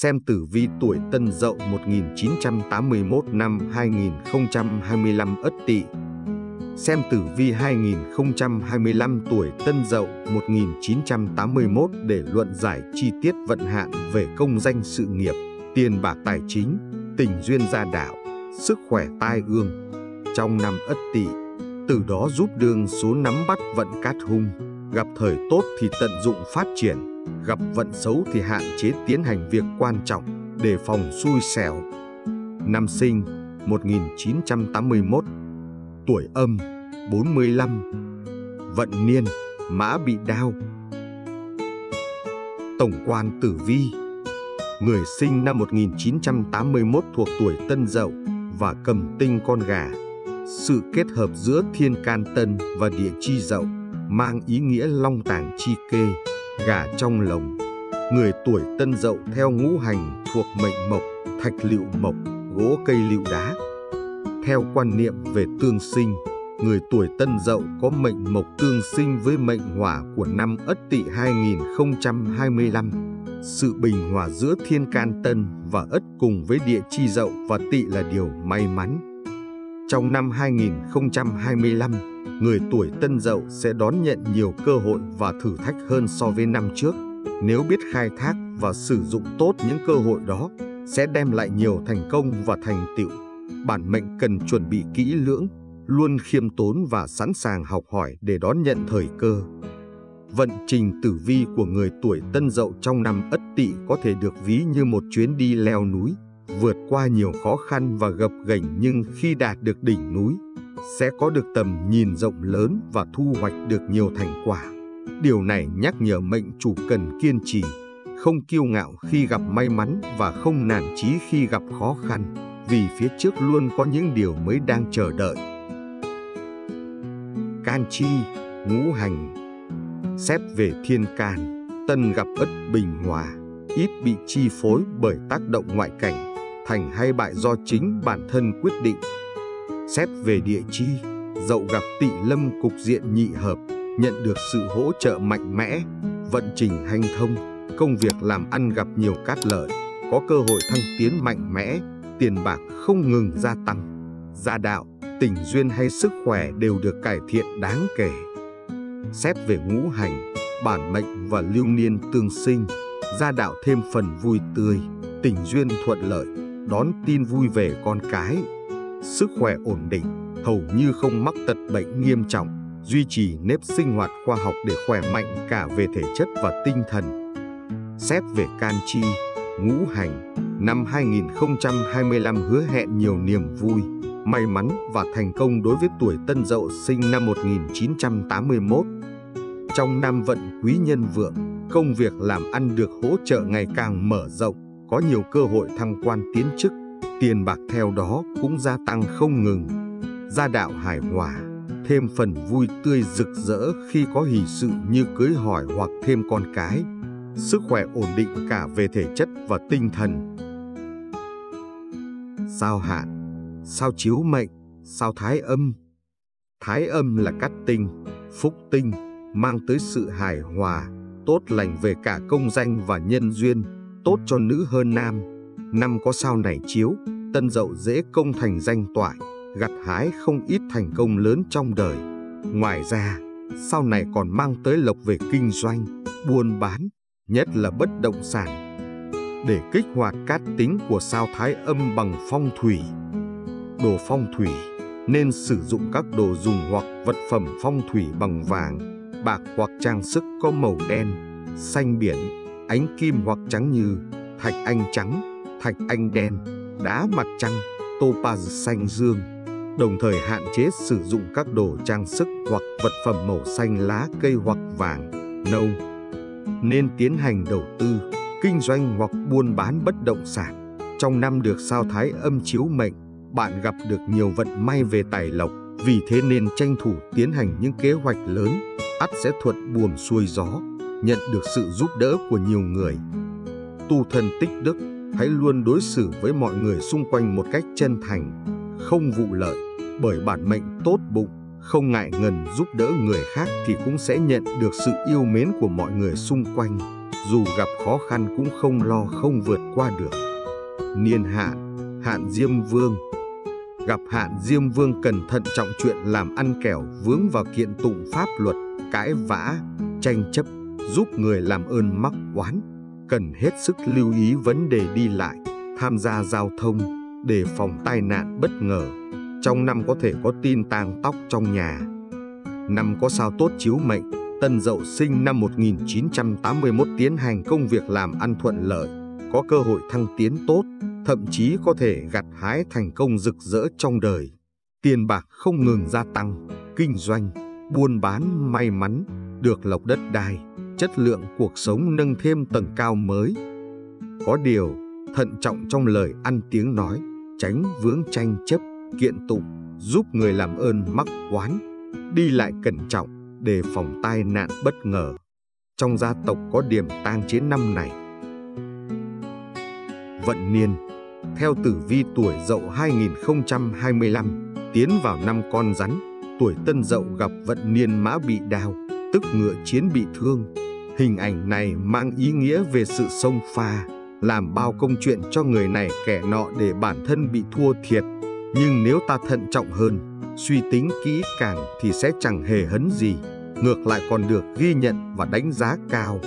Xem tử vi tuổi Tân Dậu 1981 năm 2025 Ất Tỵ. Xem tử vi 2025 tuổi Tân Dậu 1981 để luận giải chi tiết vận hạn về công danh sự nghiệp, tiền bạc tài chính, tình duyên gia đạo, sức khỏe tai ương trong năm Ất Tỵ, từ đó giúp đương số nắm bắt vận cát hung, gặp thời tốt thì tận dụng phát triển, gặp vận xấu thì hạn chế tiến hành việc quan trọng, đề phòng xui xẻo. Năm sinh 1981, tuổi Âm, 45, vận niên Mã bị đao. Tổng quan tử vi: người sinh năm 1981 thuộc tuổi Tân Dậu và cầm tinh con gà. Sự kết hợp giữa thiên can Tân và địa chi Dậu mang ý nghĩa long tàng chi kê, gà trong lồng. Người tuổi Tân Dậu theo ngũ hành thuộc mệnh mộc, thạch liệu mộc, gỗ cây liệu đá. Theo quan niệm về tương sinh, người tuổi Tân Dậu có mệnh mộc tương sinh với mệnh hỏa của năm Ất Tỵ 2025. Sự bình hòa giữa thiên can Tân và Ất cùng với địa chi Dậu và Tỵ là điều may mắn. Trong năm 2025, người tuổi Tân Dậu sẽ đón nhận nhiều cơ hội và thử thách hơn so với năm trước. Nếu biết khai thác và sử dụng tốt những cơ hội đó, sẽ đem lại nhiều thành công và thành tựu. Bản mệnh cần chuẩn bị kỹ lưỡng, luôn khiêm tốn và sẵn sàng học hỏi để đón nhận thời cơ. Vận trình tử vi của người tuổi Tân Dậu trong năm Ất Tỵ có thể được ví như một chuyến đi leo núi, vượt qua nhiều khó khăn và gập ghềnh, nhưng khi đạt được đỉnh núi, sẽ có được tầm nhìn rộng lớn và thu hoạch được nhiều thành quả. Điều này nhắc nhở mệnh chủ cần kiên trì, không kiêu ngạo khi gặp may mắn và không nản chí khi gặp khó khăn, vì phía trước luôn có những điều mới đang chờ đợi. Can chi, ngũ hành. Xét về thiên can, Tân gặp Ất bình hòa, ít bị chi phối bởi tác động ngoại cảnh, thành hay bại do chính bản thân quyết định. Xét về địa chi, Dậu gặp Tỵ lâm cục diện nhị hợp, nhận được sự hỗ trợ mạnh mẽ, vận trình hanh thông, công việc làm ăn gặp nhiều cát lợi, có cơ hội thăng tiến mạnh mẽ, tiền bạc không ngừng gia tăng. Gia đạo, tình duyên hay sức khỏe đều được cải thiện đáng kể. Xét về ngũ hành, bản mệnh và lưu niên tương sinh, gia đạo thêm phần vui tươi, tình duyên thuận lợi, đón tin vui về con cái. Sức khỏe ổn định, hầu như không mắc tật bệnh nghiêm trọng, duy trì nếp sinh hoạt khoa học để khỏe mạnh cả về thể chất và tinh thần. Xét về can chi, ngũ hành, năm 2025 hứa hẹn nhiều niềm vui, may mắn và thành công đối với tuổi Tân Dậu sinh năm 1981. Trong năm vận quý nhân vượng, công việc làm ăn được hỗ trợ ngày càng mở rộng, có nhiều cơ hội thăng quan tiến chức, tiền bạc theo đó cũng gia tăng không ngừng. Gia đạo hài hòa, thêm phần vui tươi rực rỡ khi có hỷ sự như cưới hỏi hoặc thêm con cái. Sức khỏe ổn định cả về thể chất và tinh thần. Sao hạn, sao chiếu mệnh, sao thái âm. Thái âm là cát tinh, phúc tinh, mang tới sự hài hòa, tốt lành về cả công danh và nhân duyên, tốt cho nữ hơn nam. Năm có sao này chiếu, Tân Dậu dễ công thành danh toại, gặt hái không ít thành công lớn trong đời. Ngoài ra, sao này còn mang tới lộc về kinh doanh, buôn bán, nhất là bất động sản. Để kích hoạt cát tính của sao thái âm bằng phong thủy, đồ phong thủy nên sử dụng các đồ dùng hoặc vật phẩm phong thủy bằng vàng, bạc hoặc trang sức có màu đen, xanh biển, ánh kim hoặc trắng như thạch anh trắng, thạch anh đen, đá mặt trăng, topaz xanh dương. Đồng thời hạn chế sử dụng các đồ trang sức hoặc vật phẩm màu xanh lá cây hoặc vàng, nâu. Nên tiến hành đầu tư, kinh doanh hoặc buôn bán bất động sản. Trong năm được sao thái âm chiếu mệnh, bạn gặp được nhiều vận may về tài lộc, vì thế nên tranh thủ tiến hành những kế hoạch lớn, ắt sẽ thuận buồm xuôi gió, nhận được sự giúp đỡ của nhiều người. Tu thân tích đức, hãy luôn đối xử với mọi người xung quanh một cách chân thành, không vụ lợi, bởi bản mệnh tốt bụng, không ngại ngần giúp đỡ người khác thì cũng sẽ nhận được sự yêu mến của mọi người xung quanh. dù gặp khó khăn cũng không lo không vượt qua được. Niên hạn, hạn Diêm Vương. Gặp hạn Diêm Vương cần thận trọng chuyện làm ăn kẻo vướng vào kiện tụng pháp luật, cãi vã, tranh chấp, giúp người làm ơn mắc oán. Cần hết sức lưu ý vấn đề đi lại, tham gia giao thông, đề phòng tai nạn bất ngờ. Trong năm có thể có tin tang tóc trong nhà. Năm có sao tốt chiếu mệnh, Tân Dậu sinh năm 1981 tiến hành công việc làm ăn thuận lợi, có cơ hội thăng tiến tốt, thậm chí có thể gặt hái thành công rực rỡ trong đời. Tiền bạc không ngừng gia tăng, kinh doanh, buôn bán may mắn, được lộc đất đai, chất lượng cuộc sống nâng thêm tầng cao mới. Có điều, thận trọng trong lời ăn tiếng nói, tránh vướng tranh chấp, kiện tụng, giúp người làm ơn mắc oán. Đi lại cẩn trọng, đề phòng tai nạn bất ngờ. Trong gia tộc có điểm tang chiến năm này. Vận niên, theo tử vi tuổi Dậu 2025, tiến vào năm con rắn, tuổi Tân Dậu gặp vận niên mã bị đao, tức ngựa chiến bị thương. Hình ảnh này mang ý nghĩa về sự xông pha, làm bao công chuyện cho người này kẻ nọ để bản thân bị thua thiệt. Nhưng nếu ta thận trọng hơn, suy tính kỹ càng thì sẽ chẳng hề hấn gì, ngược lại còn được ghi nhận và đánh giá cao.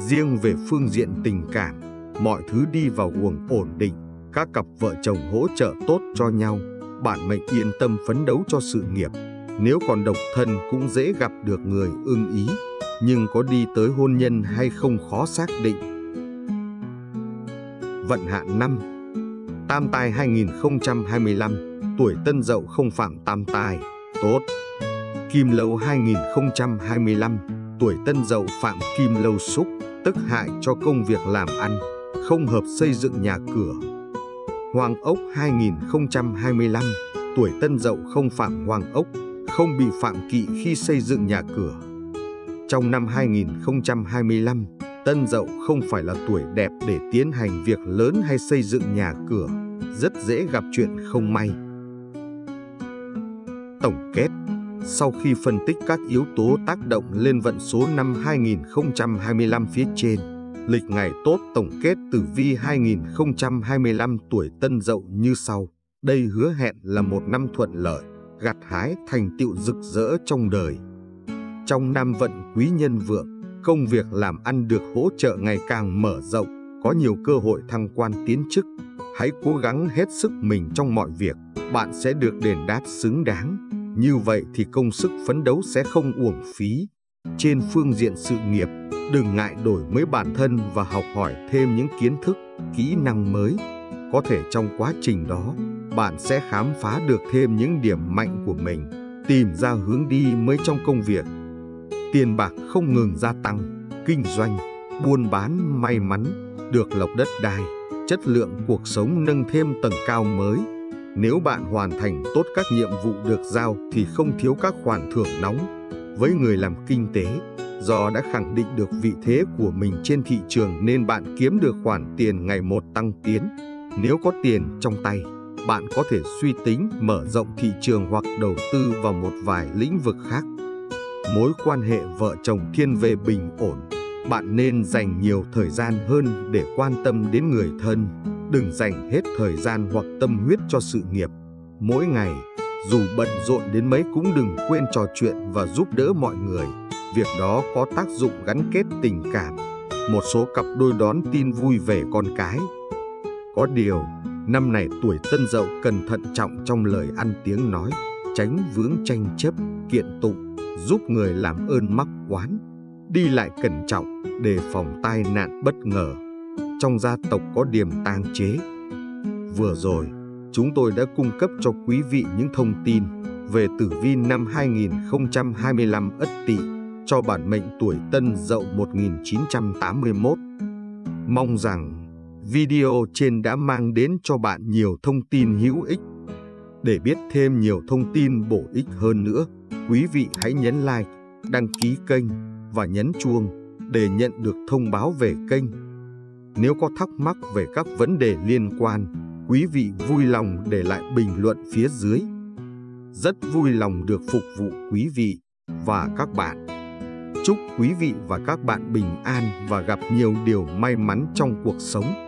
Riêng về phương diện tình cảm, mọi thứ đi vào guồng ổn định, các cặp vợ chồng hỗ trợ tốt cho nhau, bản mệnh yên tâm phấn đấu cho sự nghiệp. Nếu còn độc thân cũng dễ gặp được người ưng ý, nhưng có đi tới hôn nhân hay không khó xác định. Vận hạn năm, tam tai 2025, tuổi Tân Dậu không phạm tam tai, tốt. Kim Lâu 2025, tuổi Tân Dậu phạm Kim Lâu xúc, tức hại cho công việc làm ăn, không hợp xây dựng nhà cửa. Hoàng Ốc 2025, tuổi Tân Dậu không phạm Hoàng Ốc, không bị phạm kỵ khi xây dựng nhà cửa. Trong năm 2025, Tân Dậu không phải là tuổi đẹp để tiến hành việc lớn hay xây dựng nhà cửa, rất dễ gặp chuyện không may. Tổng kết. Sau khi phân tích các yếu tố tác động lên vận số năm 2025 phía trên, lịch ngày tốt tổng kết tử vi 2025 tuổi Tân Dậu như sau. Đây hứa hẹn là một năm thuận lợi, gặt hái thành tựu rực rỡ trong đời. Trong năm vận quý nhân vượng, công việc làm ăn được hỗ trợ ngày càng mở rộng, có nhiều cơ hội thăng quan tiến chức. Hãy cố gắng hết sức mình trong mọi việc, bạn sẽ được đền đáp xứng đáng. Như vậy thì công sức phấn đấu sẽ không uổng phí. Trên phương diện sự nghiệp, đừng ngại đổi mới bản thân và học hỏi thêm những kiến thức, kỹ năng mới. Có thể trong quá trình đó, bạn sẽ khám phá được thêm những điểm mạnh của mình, tìm ra hướng đi mới trong công việc. Tiền bạc không ngừng gia tăng, kinh doanh, buôn bán may mắn, được lộc đất đai, chất lượng cuộc sống nâng thêm tầng cao mới. Nếu bạn hoàn thành tốt các nhiệm vụ được giao thì không thiếu các khoản thưởng nóng. Với người làm kinh tế, do đã khẳng định được vị thế của mình trên thị trường nên bạn kiếm được khoản tiền ngày một tăng tiến. Nếu có tiền trong tay, bạn có thể suy tính mở rộng thị trường hoặc đầu tư vào một vài lĩnh vực khác. Mối quan hệ vợ chồng thiên về bình ổn, bạn nên dành nhiều thời gian hơn để quan tâm đến người thân. Đừng dành hết thời gian hoặc tâm huyết cho sự nghiệp. Mỗi ngày, dù bận rộn đến mấy cũng đừng quên trò chuyện và giúp đỡ mọi người. Việc đó có tác dụng gắn kết tình cảm. Một số cặp đôi đón tin vui về con cái. Có điều, năm này tuổi Tân Dậu cần thận trọng trong lời ăn tiếng nói, tránh vướng tranh chấp, kiện tụng, giúp người làm ơn mắc oán. Đi lại cẩn trọng, đề phòng tai nạn bất ngờ. Trong gia tộc có điểm tang chế. Vừa rồi, chúng tôi đã cung cấp cho quý vị những thông tin về tử vi năm 2025 Ất Tỵ cho bản mệnh tuổi Tân Dậu 1981. Mong rằng video trên đã mang đến cho bạn nhiều thông tin hữu ích. Để biết thêm nhiều thông tin bổ ích hơn nữa, quý vị hãy nhấn like, đăng ký kênh và nhấn chuông để nhận được thông báo về kênh. Nếu có thắc mắc về các vấn đề liên quan, quý vị vui lòng để lại bình luận phía dưới. Rất vui lòng được phục vụ quý vị và các bạn. Chúc quý vị và các bạn bình an và gặp nhiều điều may mắn trong cuộc sống.